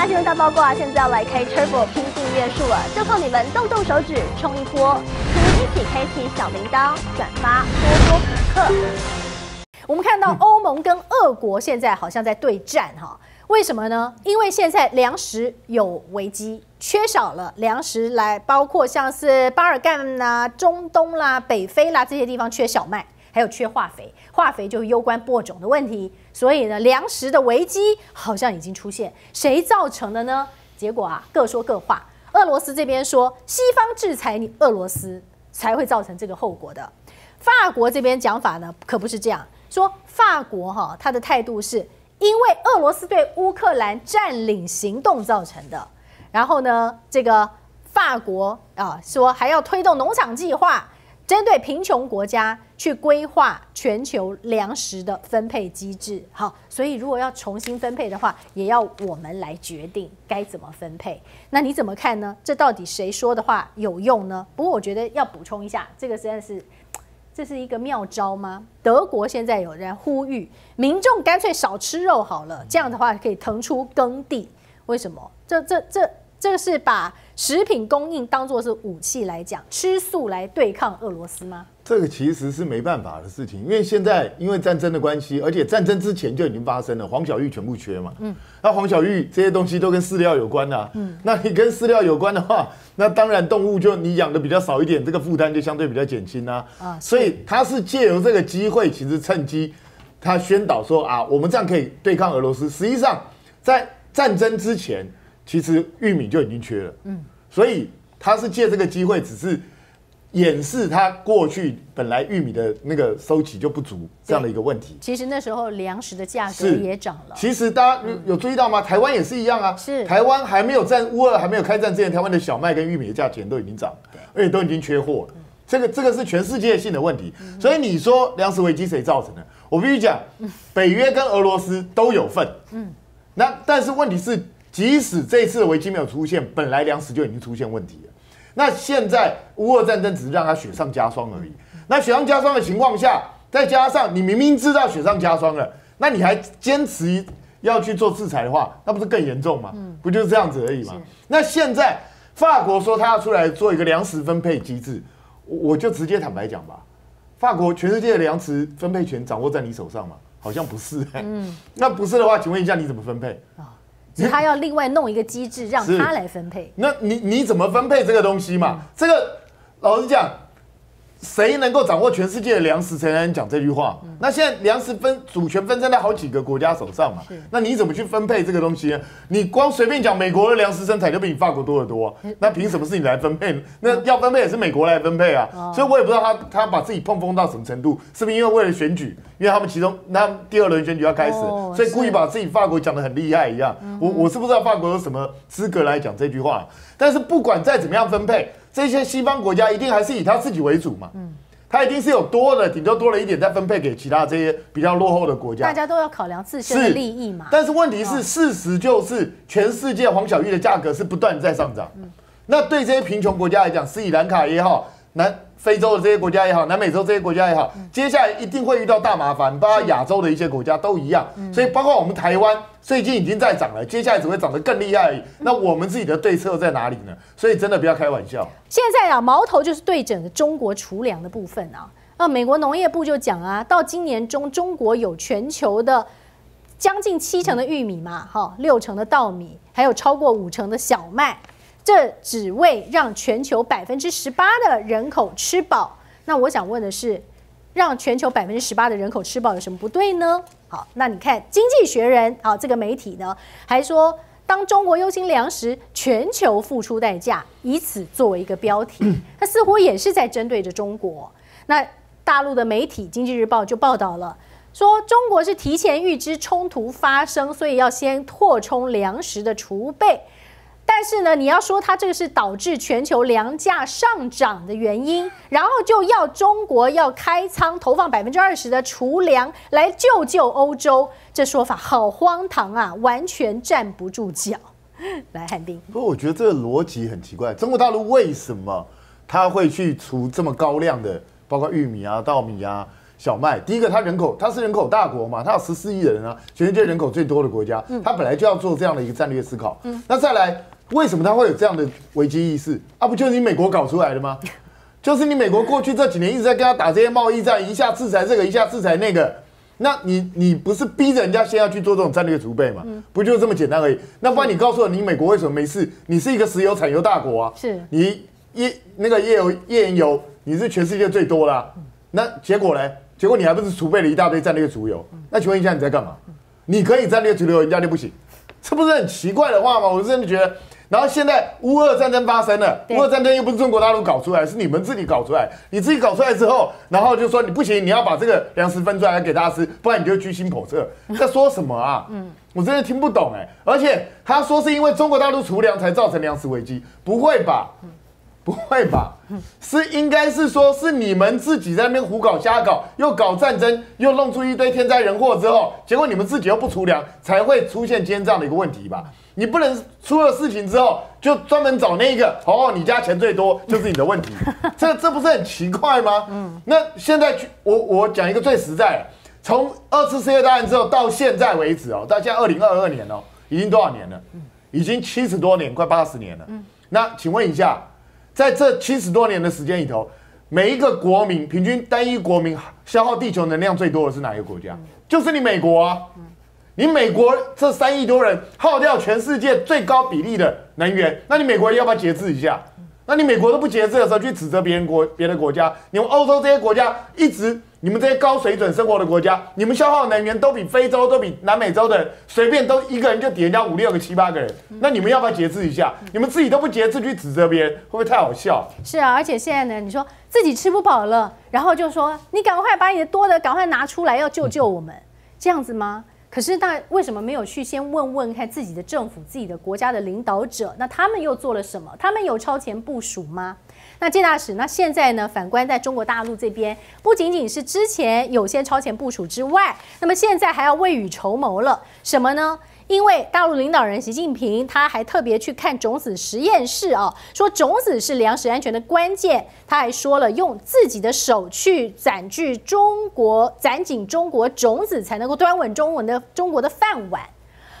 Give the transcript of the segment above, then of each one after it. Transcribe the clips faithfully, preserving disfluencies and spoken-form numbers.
大新闻大八卦，现在要来开 turbo 拼订阅数了，就靠你们动动手指冲一波！请您一起开启小铃铛、转发、多多补课。我们看到欧盟跟俄国现在好像在对战哈，为什么呢？因为现在粮食有危机。 缺少了粮食来，包括像是巴尔干啦、中东啦、北非啦这些地方缺小麦，还有缺化肥，化肥就攸关播种的问题。所以呢，粮食的危机好像已经出现，谁造成的呢？结果啊，各说各话。俄罗斯这边说西方制裁你俄罗斯才会造成这个后果的，法国这边讲法呢可不是这样说，法国哈、哦、他的态度是因为俄罗斯对乌克兰占领行动造成的。 然后呢，这个法国啊说还要推动农场计划，针对贫穷国家去规划全球粮食的分配机制。好，所以如果要重新分配的话，也要我们来决定该怎么分配。那你怎么看呢？这到底谁说的话有用呢？不过我觉得要补充一下，这个实在是这是一个妙招吗？德国现在有人呼吁民众干脆少吃肉好了，这样的话可以腾出耕地。为什么？这这这。这 这是把食品供应当作是武器来讲，吃素来对抗俄罗斯吗？这个其实是没办法的事情，因为现在因为战争的关系，而且战争之前就已经发生了，黄小玉全部缺嘛。嗯，那黄小玉这些东西都跟饲料有关啊。嗯，那你跟饲料有关的话，那当然动物就你养的比较少一点，这个负担就相对比较减轻啊。啊，所以他是借由这个机会，其实趁机他宣导说啊，我们这样可以对抗俄罗斯。实际上在战争之前。 其实玉米就已经缺了，嗯，所以他是借这个机会，只是掩饰他过去本来玉米的那个收集就不足这样的一个问题。其实那时候粮食的价格也涨了。其实大家有注意到吗？台湾也是一样啊，是台湾还没有战乌俄还没有开战之前，台湾的小麦跟玉米的价钱都已经涨，而且都已经缺货了。这个这个是全世界性的问题，所以你说粮食危机谁造成的？我必须讲，北约跟俄罗斯都有份，嗯，那但是问题是。 即使这次的危机没有出现，本来粮食就已经出现问题了。那现在乌俄战争只是让它雪上加霜而已。那雪上加霜的情况下，再加上你明明知道雪上加霜了，那你还坚持要去做制裁的话，那不是更严重吗？不就是这样子而已吗？那现在法国说他要出来做一个粮食分配机制，我就直接坦白讲吧，法国全世界的粮食分配权掌握在你手上吗？好像不是、欸。嗯，那不是的话，请问一下你怎么分配？ 他要另外弄一个机制，让他来分配。那你你怎么分配这个东西嘛？嗯、这个老实讲，谁能够掌握全世界的粮食，谁能讲这句话？嗯、那现在粮食分主权分散在好几个国家手上嘛？那你怎么去分配这个东西呢？你光随便讲美国的粮食生产就比你法国多得多、啊，嗯、那凭什么是你来分配？那要分配也是美国来分配啊。哦、所以我也不知道他他把自己碰碰到什么程度，是不是因为为了选举？ 因为他们其中，那第二轮选举要开始，哦、所以故意把自己法国讲得很厉害一样。嗯、我我是不知道法国有什么资格来讲这句话，但是不管再怎么样分配，这些西方国家一定还是以他自己为主嘛。嗯，他一定是有多的，顶多多了一点再分配给其他这些比较落后的国家。大家都要考量自身的利益嘛。但是问题是，哦、事实就是全世界黄小玉的价格是不断在上涨。嗯、那对这些贫穷国家来讲，斯里兰卡也好，南。 非洲的这些国家也好，南美洲这些国家也好，接下来一定会遇到大麻烦，包括亚洲的一些国家都一样。所以，包括我们台湾最近已经在涨了，接下来只会涨得更厉害而已。那我们自己的对策在哪里呢？所以，真的不要开玩笑。现在啊，矛头就是对整个中国储粮的部分啊。啊，美国农业部就讲啊，到今年中，中国有全球的将近七成的玉米嘛，哈，六成的稻米，还有超过五成的小麦。 这只为让全球百分之十八的人口吃饱。那我想问的是，让全球百分之十八的人口吃饱有什么不对呢？好，那你看《经济学人》啊这个媒体呢，还说当中国忧心粮食，全球付出代价，以此作为一个标题，它似乎也是在针对着中国。那大陆的媒体《经济日报》就报道了。 说中国是提前预知冲突发生，所以要先扩充粮食的储备。但是呢，你要说它这个是导致全球粮价上涨的原因，然后就要中国要开仓投放百分之二十的储粮来救救欧洲，这说法好荒唐啊，完全站不住脚。来，汉斌，不过我觉得这个逻辑很奇怪，中国大陆为什么他会去储这么高量的，包括玉米啊、稻米啊？小麦。第一个，它人口它是人口大国嘛，它有十四亿人啊，全世界人口最多的国家，它本来就要做这样的一个战略思考。嗯，那再来，为什么它会有这样的危机意识？啊，不就是你美国搞出来的吗？就是你美国过去这几年一直在跟他打这些贸易战，一下制裁这个，一下制裁那个。 那你你不是逼着人家先要去做这种战略储备嘛？嗯、不就这么简单而已？那不然你告诉我，你美国为什么没事？你是一个石油产油大国啊，是你页那个页油页岩油，你是全世界最多啦、啊。嗯、那结果呢？结果你还不是储备了一大堆战略储油？嗯、那请问一下你在干嘛？嗯、你可以战略储油，人家就不行，这不是很奇怪的话吗？我真的觉得。然后现在乌俄战争发生了，乌俄战争又不是中国大陆搞出来，是你们自己搞出来。你自己搞出来之后，然后就说你不行，你要把这个粮食分出来给大家吃，不然你就居心叵测。在说什么啊？嗯，我真的听不懂哎、欸。而且他说是因为中国大陆储粮才造成粮食危机，不会吧？不会吧？是应该是说是你们自己在那边胡搞瞎搞，又搞战争，又弄出一堆天灾人祸之后，结果你们自己又不储粮，才会出现今天这样的一个问题吧？ 你不能出了事情之后就专门找那个哦，你家钱最多就是你的问题，这这不是很奇怪吗？嗯，那现在我我讲一个最实在的，从二次世界大战之后到现在为止哦，到现在二零二二年哦，已经多少年了？已经七十多年，快八十年了。嗯，那请问一下，在这七十多年的时间里头，每一个国民平均单一国民消耗地球能量最多的是哪一个国家？嗯、就是你美国啊。嗯 你美国这三亿多人耗掉全世界最高比例的能源，那你美国要不要节制一下？那你美国都不节制的时候，去指责别人国别的国家，你们欧洲这些国家一直，你们这些高水准生活的国家，你们消耗能源都比非洲、都比南美洲的人随便都一个人就抵人家五六个、七八个人，那你们要不要节制一下？你们自己都不节制去指责别人，会不会太好笑？是啊，而且现在呢，你说自己吃不饱了，然后就说你赶快把你的多的赶快拿出来，要救救我们，这样子吗？ 可是，那为什么没有去先问问看自己的政府、自己的国家的领导者？那他们又做了什么？他们有超前部署吗？那介大使，那现在呢？反观在中国大陆这边，不仅仅是之前有些超前部署之外，那么现在还要未雨绸缪了。什么呢？ 因为大陆领导人习近平，他还特别去看种子实验室啊，说种子是粮食安全的关键。他还说了，用自己的手去攒聚中国，攒紧中国种子，才能够端稳中文的中国的饭碗。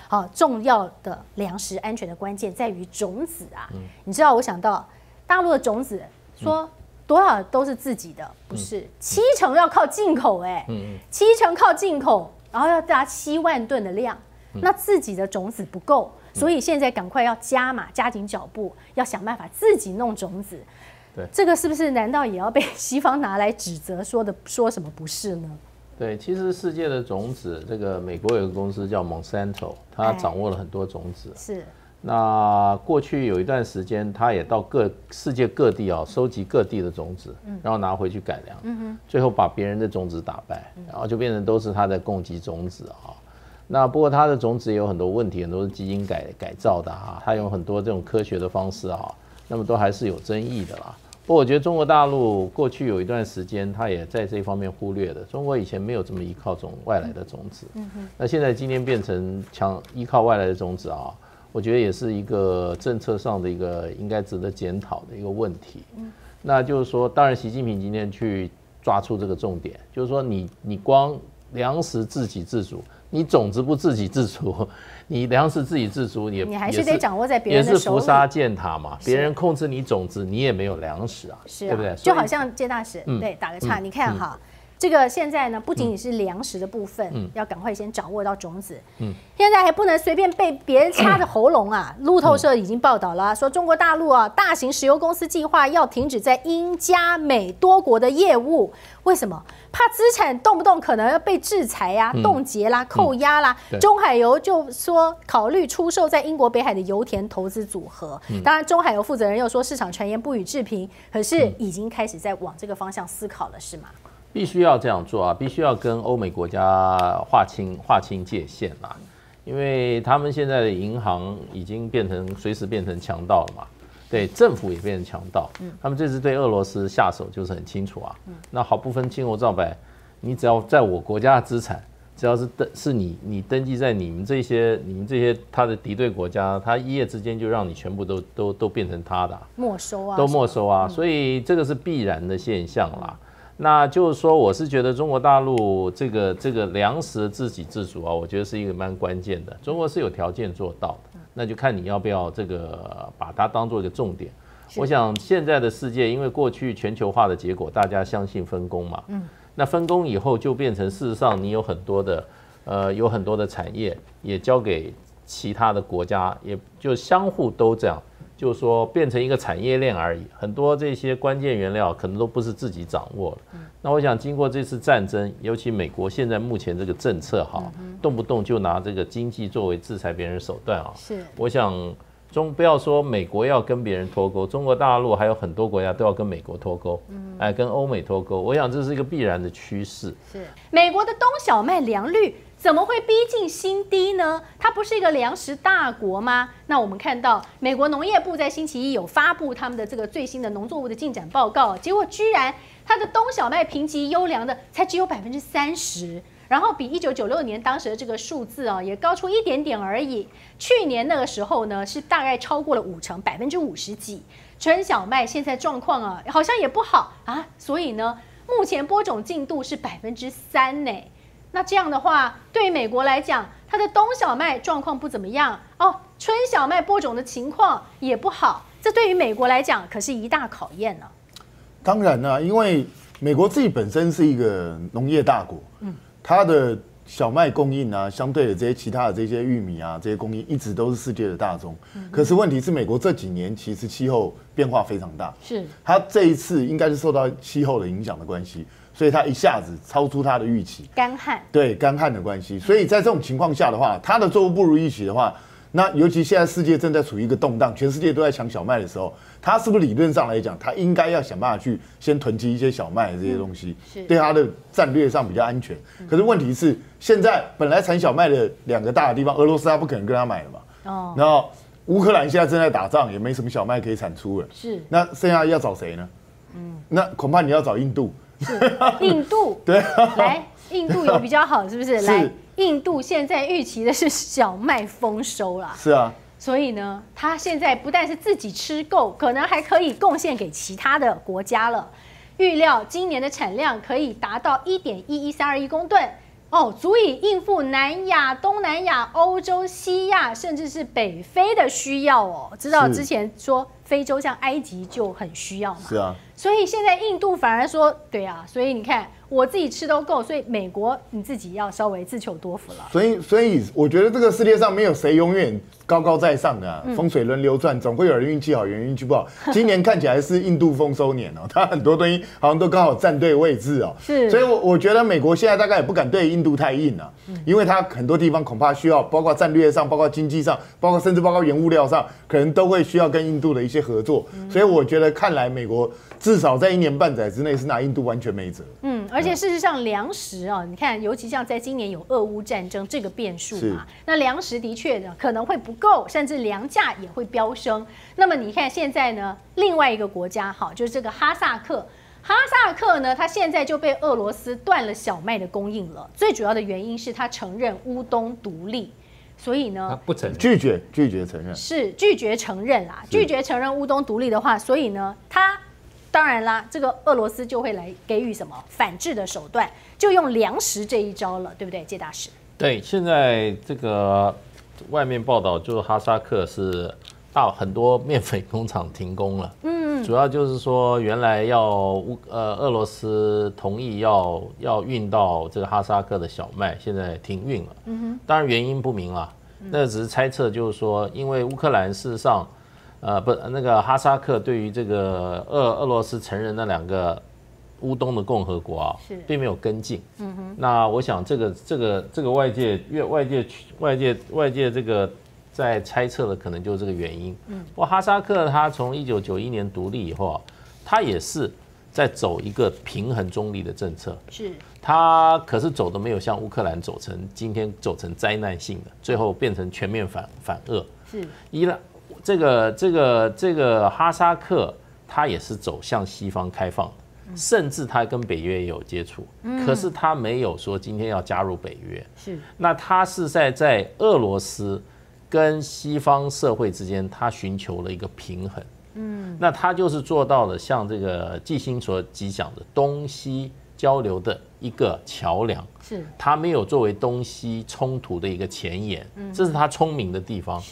好，重要的粮食安全的关键在于种子啊。你知道，我想到大陆的种子，说多少都是自己的，不是七成要靠进口，哎，七成靠进口，然后要达七万吨的量。 那自己的种子不够，所以现在赶快要加码，加紧脚步，要想办法自己弄种子。对，这个是不是难道也要被西方拿来指责，说的说什么不是呢？对，其实世界的种子，这个美国有个公司叫 Monsanto， 它掌握了很多种子。哎、是。那过去有一段时间，它也到各世界各地啊，收集各地的种子，然后拿回去改良，嗯、最后把别人的种子打败，然后就变成都是它在供给种子啊。 那不过它的种子也有很多问题，很多是基因改改造的啊，它有很多这种科学的方式啊，那么都还是有争议的啦。不过我觉得中国大陆过去有一段时间，它也在这方面忽略了。中国以前没有这么依靠种外来的种子，那现在今天变成强依靠外来的种子啊，我觉得也是一个政策上的一个应该值得检讨的一个问题。那就是说，当然习近平今天去抓出这个重点，就是说你你光粮食自给自足。 你种子不自给自足，你粮食自给自足也，你还是得掌握在别人的手里，也是伏杀践踏嘛。别人控制你种子，你也没有粮食啊，是啊对不对？就好像介大使，嗯、对，打个岔，嗯、你看哈，嗯、这个现在呢，不仅仅是粮食的部分，嗯、要赶快先掌握到种子。嗯，现在还不能随便被别人掐着喉咙啊。嗯、路透社已经报道了，说中国大陆啊，大型石油公司计划要停止在英加美多国的业务。 为什么怕资产动不动可能要被制裁呀、啊、嗯、冻结啦、扣押啦？嗯、中海油就说考虑出售在英国北海的油田投资组合。嗯、当然，中海油负责人又说市场传言不予置评，可是已经开始在往这个方向思考了，是吗？必须要这样做啊！必须要跟欧美国家划清划清界限啦、啊，因为他们现在的银行已经变成随时变成强盗了嘛。 对政府也变成强盗，他们这次对俄罗斯下手就是很清楚啊。那毫不分青红皂白，你只要在我国家的资产，只要是登是你你登记在你们这些你们这些他的敌对国家，他一夜之间就让你全部都都都变成他的、啊、没收啊，都没收啊，所以这个是必然的现象啦。那就是说，我是觉得中国大陆这个这个粮食自给自足啊，我觉得是一个蛮关键的。中国是有条件做到的，那就看你要不要这个把它当做一个重点。我想现在的世界，因为过去全球化的结果，大家相信分工嘛，嗯，那分工以后就变成事实上你有很多的呃有很多的产业也交给其他的国家，也就相互都这样。 就是说，变成一个产业链而已，很多这些关键原料可能都不是自己掌握的。那我想，经过这次战争，尤其美国现在目前这个政策哈，动不动就拿这个经济作为制裁别人手段啊。是，我想中不要说美国要跟别人脱钩，中国大陆还有很多国家都要跟美国脱钩，哎，跟欧美脱钩。我想这是一个必然的趋势。是，美国的冬小麦良率。 怎么会逼近新低呢？它不是一个粮食大国吗？那我们看到美国农业部在星期一有发布他们的这个最新的农作物的进展报告，结果居然它的冬小麦评级优良的才只有百分之三十，然后比一九九六年当时的这个数字啊也高出一点点而已。去年那个时候呢是大概超过了五成，百分之五十几。春小麦现在状况啊好像也不好啊，所以呢目前播种进度是百分之三呢。 那这样的话，对于美国来讲，它的冬小麦状况不怎么样哦，春小麦播种的情况也不好，这对于美国来讲可是一大考验呢、啊。当然啦、啊，因为美国自己本身是一个农业大国，嗯，它的小麦供应啊，相对的这些其他的这些玉米啊，这些供应一直都是世界的大宗。嗯、可是问题是，美国这几年其实气候变化非常大，是它这一次应该是受到气候的影响的关系。 所以它一下子超出它的预期，干旱对干旱的关系，所以在这种情况下的话，它的作物不如预期的话，那尤其现在世界正在处于一个动荡，全世界都在抢小麦的时候，它是不是理论上来讲，它应该要想办法去先囤积一些小麦这些东西，嗯、对它的战略上比较安全。可是问题是，现在本来产小麦的两个大的地方，俄罗斯它不可能跟它买了嘛，哦，然后乌克兰现在正在打仗，也没什么小麦可以产出了，是，那剩下要找谁呢？嗯，那恐怕你要找印度。 印度对、啊，来印度有比较好，是不是？是来，印度现在预期的是小麦丰收啦。是啊，所以呢，它现在不但是自己吃够，可能还可以贡献给其他的国家了。预料今年的产量可以达到 一点一一三二亿公吨，哦，足以应付南亚、东南亚、欧洲、西亚，甚至是北非的需要哦。知道之前说非洲像埃及就很需要嘛？是啊。 所以现在印度反而说，对啊，所以你看我自己吃都够，所以美国你自己要稍微自求多福了。所以，所以我觉得这个世界上没有谁永远高高在上的、啊，嗯、风水轮流转，总会有人运气好，有人运气不好。今年看起来是印度丰收年哦，它很多东西好像都刚好站对位置哦。是，所以我我觉得美国现在大概也不敢对印度太硬了、啊，嗯、因为它很多地方恐怕需要，包括战略上，包括经济上，包括甚至包括原物料上，可能都会需要跟印度的一些合作。嗯、所以我觉得看来美国。 至少在一年半载之内是拿印度完全没辙。嗯，而且事实上粮食啊，你看，尤其像在今年有俄乌战争这个变数嘛，那粮食的确可能会不够，甚至粮价也会飙升。那么你看现在呢，另外一个国家哈，就是这个哈萨克，哈萨克呢，它现在就被俄罗斯断了小麦的供应了。最主要的原因是它承认乌东独立。 所以呢，不承认，拒绝拒绝承认，是拒绝承认啦，拒绝承认乌东独立的话，所以呢，它。 当然啦，这个俄罗斯就会来给予什么反制的手段，就用粮食这一招了，对不对，介大使？对，现在这个外面报道就是哈萨克是大很多面粉工厂停工了，嗯，主要就是说原来要呃俄罗斯同意要要运到这个哈萨克的小麦，现在停运了，嗯哼，当然原因不明啦，那只是猜测，就是说因为乌克兰事实上。 呃，不，那个哈萨克对于这个俄俄罗斯承认那两个乌东的共和国啊，并没有跟进。嗯哼。那我想这个这个这个外界越外界外界外界这个在猜测的可能就是这个原因。嗯。不过哈萨克他从一九九一年独立以后啊，他也是在走一个平衡中立的政策。是。他可是走的没有像乌克兰走成今天走成灾难性的，最后变成全面反反俄。是。伊朗。 这个这个这个哈萨克，它也是走向西方开放的，甚至它跟北约也有接触，可是它没有说今天要加入北约。是，那它是在在俄罗斯跟西方社会之间，它寻求了一个平衡。嗯，那它就是做到了像这个季新所即讲的东西交流的一个桥梁，是它没有作为东西冲突的一个前沿，嗯，这是它聪明的地方。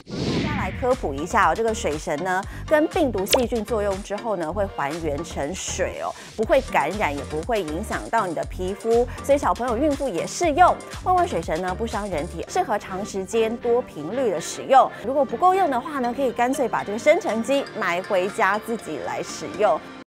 来科普一下哦，这个水神呢，跟病毒细菌作用之后呢，会还原成水哦，不会感染，也不会影响到你的皮肤，所以小朋友、孕妇也适用。万万水神呢，不伤人体，适合长时间、多频率的使用。如果不够用的话呢，可以干脆把这个生成机买回家自己来使用。